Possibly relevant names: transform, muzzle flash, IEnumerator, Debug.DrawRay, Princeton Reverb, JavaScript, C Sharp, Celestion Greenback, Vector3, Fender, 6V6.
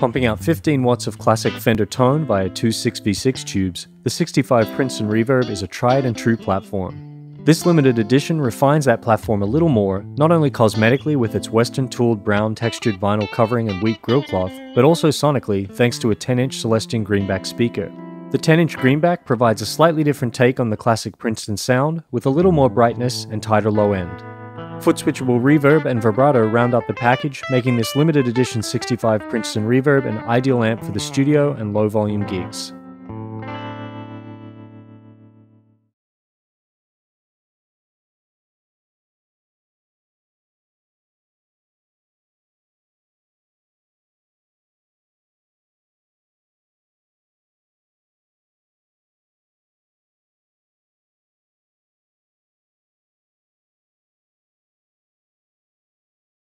Pumping out 15 watts of classic Fender tone via two 6V6 tubes, the 65 Princeton Reverb is a tried and true platform. This limited edition refines that platform a little more, not only cosmetically with its western-tooled brown textured vinyl covering and weak grille cloth, but also sonically thanks to a 10-inch Celestion Greenback speaker. The 10-inch Greenback provides a slightly different take on the classic Princeton sound, with a little more brightness and tighter low end. Foot-switchable reverb and vibrato round out the package, making this limited edition 65 Princeton Reverb an ideal amp for the studio and low-volume gigs.